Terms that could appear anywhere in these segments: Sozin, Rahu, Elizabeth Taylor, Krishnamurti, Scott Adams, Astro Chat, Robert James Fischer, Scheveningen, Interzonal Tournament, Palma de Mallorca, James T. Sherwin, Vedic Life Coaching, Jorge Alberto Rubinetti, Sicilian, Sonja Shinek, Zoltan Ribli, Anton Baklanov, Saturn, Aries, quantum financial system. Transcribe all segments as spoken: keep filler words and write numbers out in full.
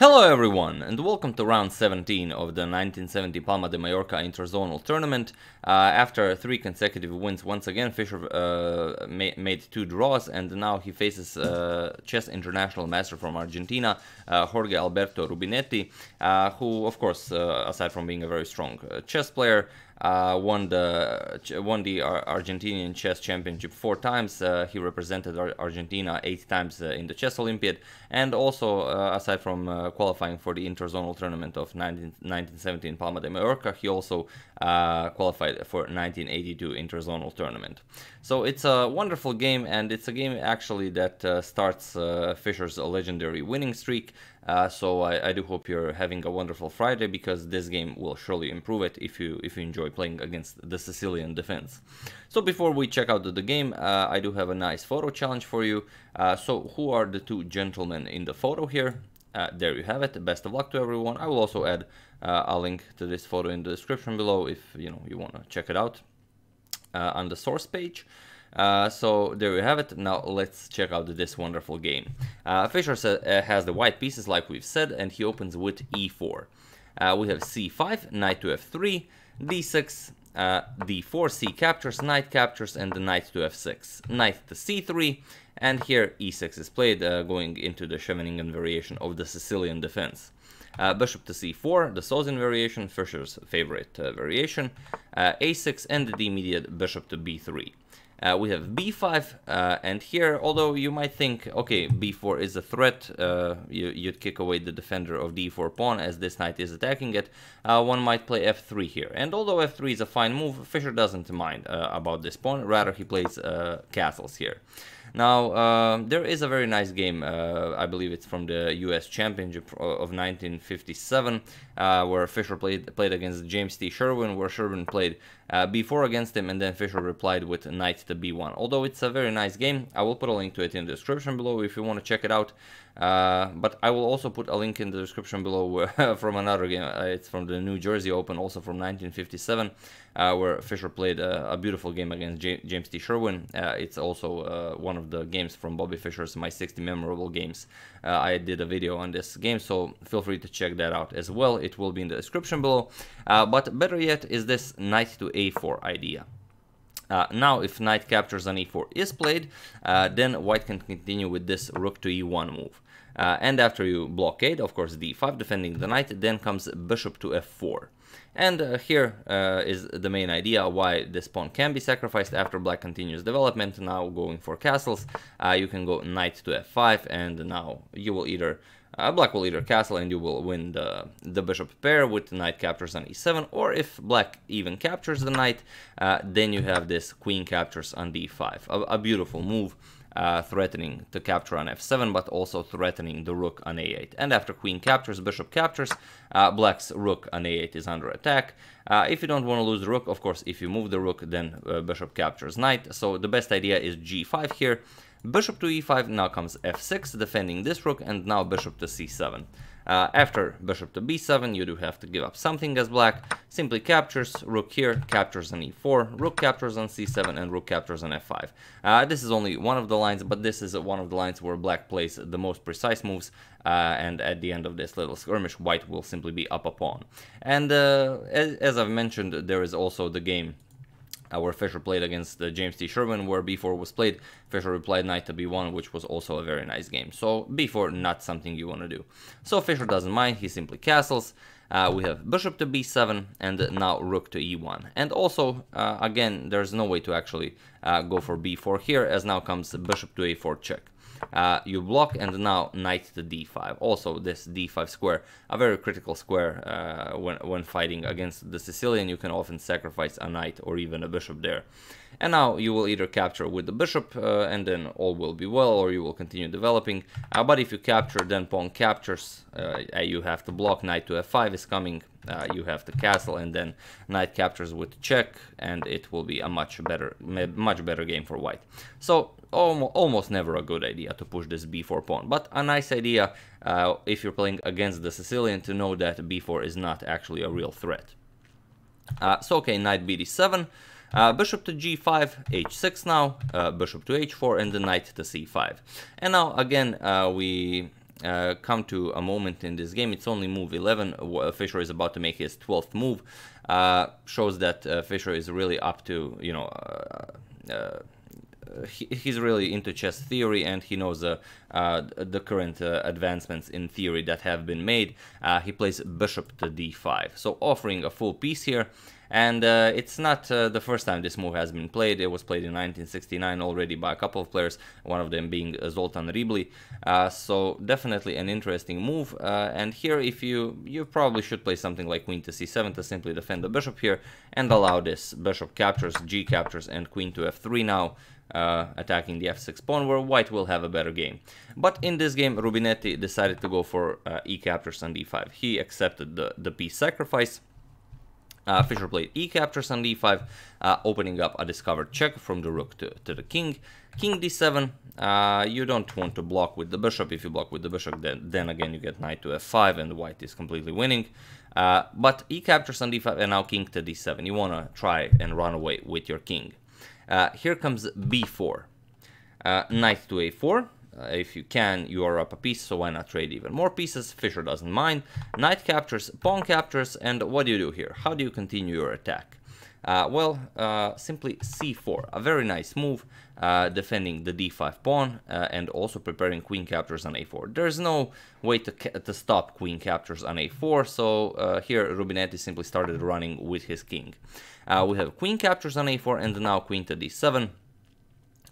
Hello everyone and welcome to round seventeen of the nineteen seventy Palma de Mallorca Interzonal Tournament. Uh, after three consecutive wins once again, Fischer uh, ma made two draws, and now he faces uh, chess international master from Argentina, uh, Jorge Alberto Rubinetti, uh, who of course, uh, aside from being a very strong uh, chess player, Uh, won the won the Argentinian chess championship four times. Uh, he represented Ar Argentina eight times uh, in the chess Olympiad, and also uh, aside from uh, qualifying for the Interzonal Tournament of nineteen seventy in Palma de Mallorca, he also uh, qualified for nineteen eighty-two Interzonal Tournament. So it's a wonderful game, and it's a game actually that uh, starts uh, Fischer's legendary winning streak. Uh, so I, I do hope you're having a wonderful Friday, because this game will surely improve it if you if you enjoy playing against the Sicilian defense. So before we check out the game, uh, I do have a nice photo challenge for you. Uh, so who are the two gentlemen in the photo here? Uh, there you have it. Best of luck to everyone. I will also add uh, a link to this photo in the description below if you know you want to check it out uh, on the source page. Uh, so there you have it. Now let's check out this wonderful game. Uh, Fischer uh, has the white pieces like we've said, and he opens with e four. Uh, we have c five, knight to f three, d six, uh, d four, c captures, knight captures, and the knight to f six, knight to c three, and here e six is played, uh, going into the Scheveningen variation of the Sicilian defense. Uh, bishop to c four, the Sozin variation, Fischer's favorite uh, variation, uh, a six, and the immediate bishop to b three. Uh, we have b five, uh, and here, although you might think, okay, b four is a threat, uh, you, you'd kick away the defender of d four pawn as this knight is attacking it, uh, one might play f three here. And although f three is a fine move, Fischer doesn't mind uh, about this pawn, rather he plays uh, castles here. Now, uh, there is a very nice game, uh, I believe it's from the U S Championship of nineteen fifty-seven, uh, where Fischer played, played against James T. Sherwin, where Sherwin played uh, b four against him, and then Fischer replied with knight to b one. Although it's a very nice game, I will put a link to it in the description below if you want to check it out. Uh, but I will also put a link in the description below from another game. It's from the New Jersey Open, also from nineteen fifty-seven, uh, where Fischer played a, a beautiful game against J James T. Sherwin. Uh, it's also uh, one of the games from Bobby Fischer's My sixty Memorable Games. Uh, I did a video on this game, so feel free to check that out as well. It will be in the description below. Uh, but better yet is this knight to a four idea. Uh, now, if knight captures on e four is played, uh, then white can continue with this rook to e one move. Uh, and after you blockade, of course, d five, defending the knight, then comes bishop to f four. And uh, here uh, is the main idea why this pawn can be sacrificed after black continues development. Now going for castles, uh, you can go knight to f five, and now you will either... Uh, black will either castle and you will win the, the bishop pair with knight captures on e seven, or if black even captures the knight, uh, then you have this queen captures on d five. A, a beautiful move, uh, threatening to capture on f seven, but also threatening the rook on a eight. And after queen captures, bishop captures, uh, black's rook on a eight is under attack. Uh, if you don't want to lose the rook, of course, if you move the rook, then uh, bishop captures knight. So the best idea is g five here. Bishop to e five, now comes f six, defending this rook, and now bishop to c seven. Uh, after bishop to b seven, you do have to give up something as black. Simply captures, rook here, captures on e four, rook captures on c seven, and rook captures on f five. Uh, this is only one of the lines, but this is one of the lines where black plays the most precise moves, uh, and at the end of this little skirmish, white will simply be up a pawn. And uh, as, as I've mentioned, there is also the game Uh, where Fischer played against uh, James T. Sherwin, where b four was played. Fischer replied knight to b one, which was also a very nice game. So b four, not something you want to do. So Fischer doesn't mind, he simply castles. Uh, we have bishop to b seven, and now rook to e one. And also, uh, again, there's no way to actually uh, go for b four here, as now comes bishop to a four check. Uh, you block, and now knight to d five. Also, this d five square, a very critical square uh, when, when fighting against the Sicilian. You can often sacrifice a knight or even a bishop there. And now you will either capture with the bishop, uh, and then all will be well, or you will continue developing. Uh, but if you capture, then pawn captures, uh, you have to block, knight to f five is coming, uh, you have to castle, and then knight captures with check, and it will be a much better, much better game for white. So almost never a good idea to push this b four pawn, but a nice idea uh, if you're playing against the Sicilian to know that b four is not actually a real threat. Uh, so okay, knight b d seven. Uh, bishop to g five, h six now, uh, bishop to h four, and the knight to c five. And now again, uh, we uh, come to a moment in this game. It's only move eleven. Fischer is about to make his twelfth move. Uh, shows that uh, Fischer is really up to, you know, uh, uh, he, he's really into chess theory, and he knows uh, uh, the current uh, advancements in theory that have been made. Uh, he plays bishop to d five, so offering a full piece here. And uh, it's not uh, the first time this move has been played. It was played in nineteen sixty-nine already by a couple of players, one of them being Zoltan Ribli. Uh, so definitely an interesting move. Uh, and here, if you you probably should play something like queen to c seven to simply defend the bishop here and allow this. Bishop captures, g captures, and queen to f three now, uh, attacking the f six pawn, where white will have a better game. But in this game, Rubinetti decided to go for uh, e captures on d five. He accepted the, the piece sacrifice. Uh, Fischer played e captures on d five, uh, opening up a discovered check from the rook to, to the king. King d seven, uh, you don't want to block with the bishop. If you block with the bishop, then, then again you get knight to f five, and white is completely winning. Uh, but e captures on d five, and now king to d seven. You want to try and run away with your king. Uh, here comes b four, uh, knight to a four. Uh, if you can, you are up a piece, so why not trade even more pieces? Fischer doesn't mind. Knight captures, pawn captures, and what do you do here? How do you continue your attack? Uh, well, uh, simply c four, a very nice move, uh, defending the d five pawn, uh, and also preparing queen captures on a four. There's no way to, to stop queen captures on a four, so uh, here Rubinetti simply started running with his king. Uh, we have queen captures on a four, and now queen to d seven,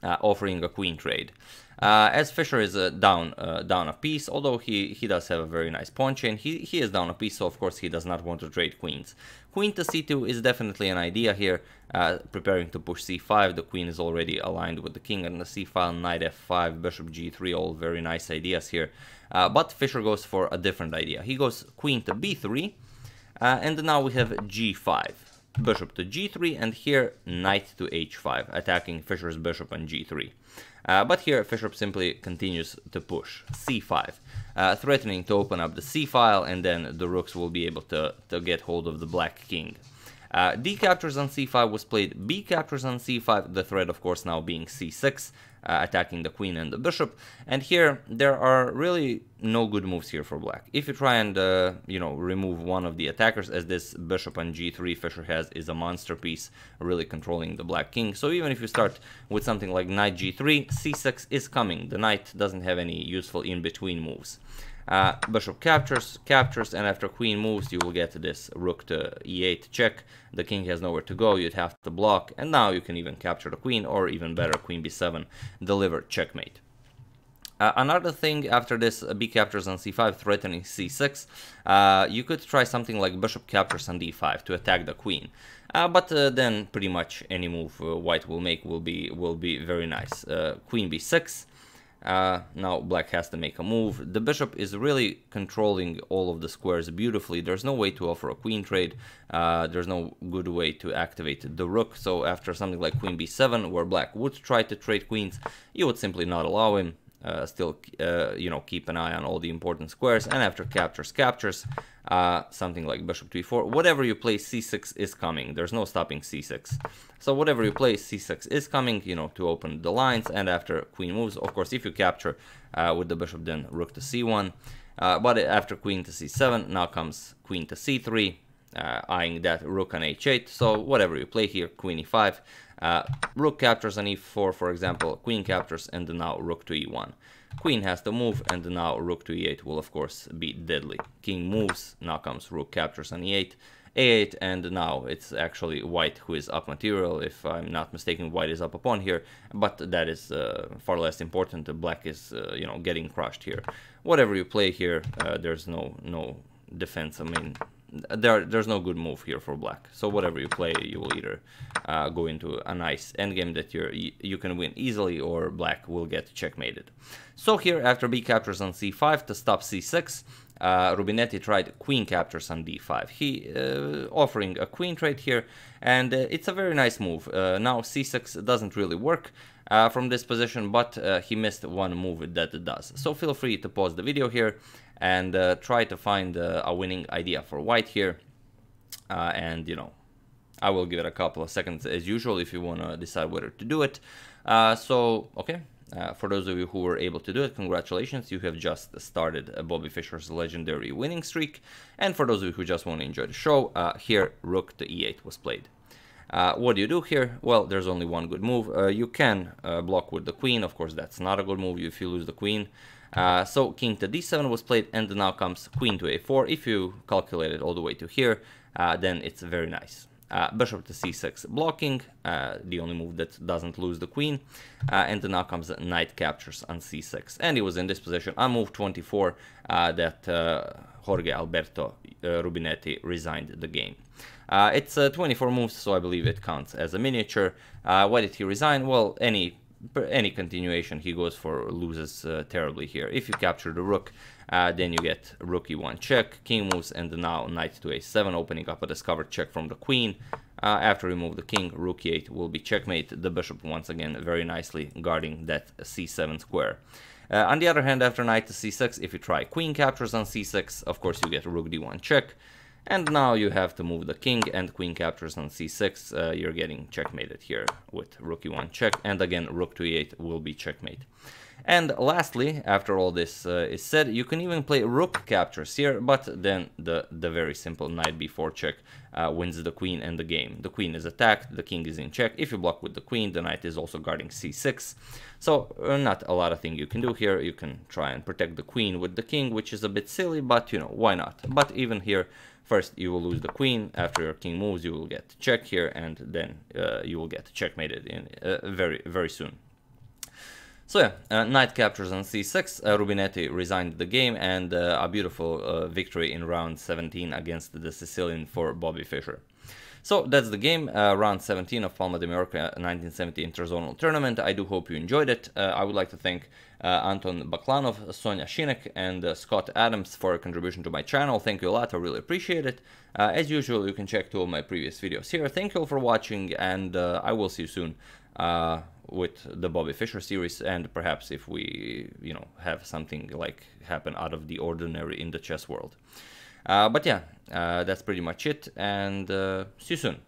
uh, offering a queen trade. Uh, as Fischer is uh, down uh, down a piece, although he, he does have a very nice pawn chain, he, he is down a piece, so of course he does not want to trade queens. Queen to c two is definitely an idea here, uh, preparing to push c five. The queen is already aligned with the king and the c-file, knight f five, bishop g three, all very nice ideas here. Uh, but Fischer goes for a different idea. He goes queen to b three, uh, and now we have g five. Bishop to g three, and here knight to h five, attacking Fischer's bishop on g three. Uh, but here Fischer simply continues to push c five, uh, threatening to open up the c-file, and then the rooks will be able to, to get hold of the black king. Uh, d captures on c five was played, b captures on c five, the threat of course now being c six, uh, attacking the queen and the bishop. And here there are really no good moves here for black. If you try and uh, you know, remove one of the attackers, as this bishop on g three Fischer has is a monster piece, really controlling the black king. So even if you start with something like knight g three, c six is coming. The knight doesn't have any useful in-between moves. Uh, bishop captures, captures, and after queen moves, you will get this rook to e eight check. The king has nowhere to go, you'd have to block, and now you can even capture the queen, or even better, queen b seven, deliver checkmate. Uh, another thing after this, uh, b captures on c five, threatening c six, uh, you could try something like bishop captures on d five to attack the queen. Uh, but uh, then pretty much any move uh, white will make will be, will be very nice. Uh, queen b six. Uh, now black has to make a move. The bishop is really controlling all of the squares beautifully. There's no way to offer a queen trade. Uh, there's no good way to activate the rook. So after something like queen b seven, where black would try to trade queens, you would simply not allow him. Uh, still, uh, you know, keep an eye on all the important squares. And after captures, captures, uh, something like bishop to e four. Whatever you play, c six is coming. There's no stopping c six. So whatever you play, c six is coming, you know, to open the lines. And after queen moves, of course, if you capture uh, with the bishop, then rook to c one. Uh, but after queen to c seven, now comes queen to c three, uh, eyeing that rook on h eight. So whatever you play here, queen e five. Uh, rook captures on e four, for example, queen captures, and now rook to e one. Queen has to move, and now rook to e eight will of course be deadly. King moves, now comes rook captures on e eight, a eight, and now it's actually white who is up material. If I'm not mistaken, white is up a pawn here, but that is uh, far less important. Black is uh, you know, getting crushed here. Whatever you play here, uh, there's no no defense. I mean, There, there's no good move here for black, so whatever you play, you will either uh, go into a nice endgame that you're, you can win easily, or black will get checkmated. So here, after b captures on c five to stop c six, uh, Rubinetti tried queen captures on d five. He uh, offering a queen trade here, and uh, it's a very nice move. Uh, now c six doesn't really work uh, from this position, but uh, he missed one move that it does. So feel free to pause the video here and uh, try to find uh, a winning idea for white here, uh, and you know, I will give it a couple of seconds as usual if you want to decide whether to do it. Uh, so okay, Uh, for those of you who were able to do it, congratulations, you have just started uh, Bobby Fischer's legendary winning streak. And for those of you who just want to enjoy the show, uh, here rook to e eight was played. Uh, what do you do here? Well, there's only one good move. Uh, you can uh, block with the queen. Of course, that's not a good move if you lose the queen. Uh, so king to d seven was played, and now comes queen to a four. If you calculate it all the way to here, uh, then it's very nice. Uh, bishop to c six blocking, uh, the only move that doesn't lose the queen, uh, and now comes knight captures on c six. And it was in this position on move twenty-four uh, that uh, Jorge Alberto uh, Rubinetti resigned the game. Uh, it's uh, twenty-four moves, so I believe it counts as a miniature. Uh, why did he resign? Well, any any continuation he goes for loses uh, terribly here. If you capture the rook, uh, then you get rook e one check, king moves, and now knight to a seven, opening up a discovered check from the queen. Uh, after we move the king, rook e eight will be checkmate. The bishop once again very nicely guarding that c seven square. Uh, on the other hand, after knight to c six, if you try queen captures on c six, of course you get rook d one check. And now you have to move the king, and queen captures on c six, uh, you're getting checkmated here with rook e one check, and again rook to e eight will be checkmate. And lastly, after all this uh, is said, you can even play rook captures here, but then the, the very simple knight b four check uh, wins the queen and the game. The queen is attacked, the king is in check. If you block with the queen, the knight is also guarding c six. So uh, not a lot of things you can do here. You can try and protect the queen with the king, which is a bit silly, but you know, why not? But even here, first, you will lose the queen. After your king moves, you will get check here, and then uh, you will get checkmated in uh, very, very soon. So yeah, uh, knight captures on c six. Uh, Rubinetti resigned the game, and uh, a beautiful uh, victory in round seventeen against the Sicilian for Bobby Fischer. So that's the game, uh, round seventeen of Palma de Mallorca nineteen seventy Interzonal Tournament. I do hope you enjoyed it. Uh, I would like to thank uh, Anton Baklanov, Sonja Shinek, and uh, Scott Adams for a contribution to my channel. Thank you a lot, I really appreciate it. Uh, as usual, you can check two of my previous videos here. Thank you all for watching, and uh, I will see you soon uh, with the Bobby Fischer series, and perhaps if we, you know, have something like happen out of the ordinary in the chess world. Uh, but yeah, uh, that's pretty much it, and uh, see you soon.